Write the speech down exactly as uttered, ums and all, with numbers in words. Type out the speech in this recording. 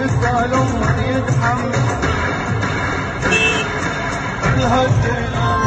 يسأل من يتحمل الهجر.